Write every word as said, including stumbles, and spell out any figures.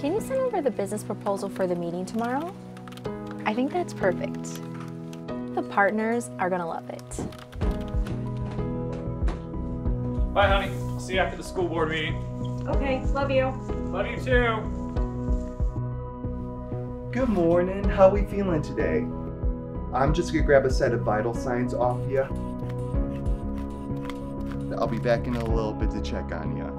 Can you send over the business proposal for the meeting tomorrow? I think that's perfect. The partners are gonna love it. Bye, honey. I'll see you after the school board meeting. Okay, love you. Love you too. Good morning, how we feeling today? I'm just gonna grab a set of vital signs off you. I'll be back in a little bit to check on you.